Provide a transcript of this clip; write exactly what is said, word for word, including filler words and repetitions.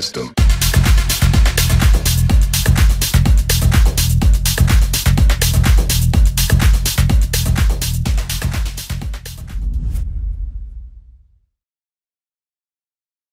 system.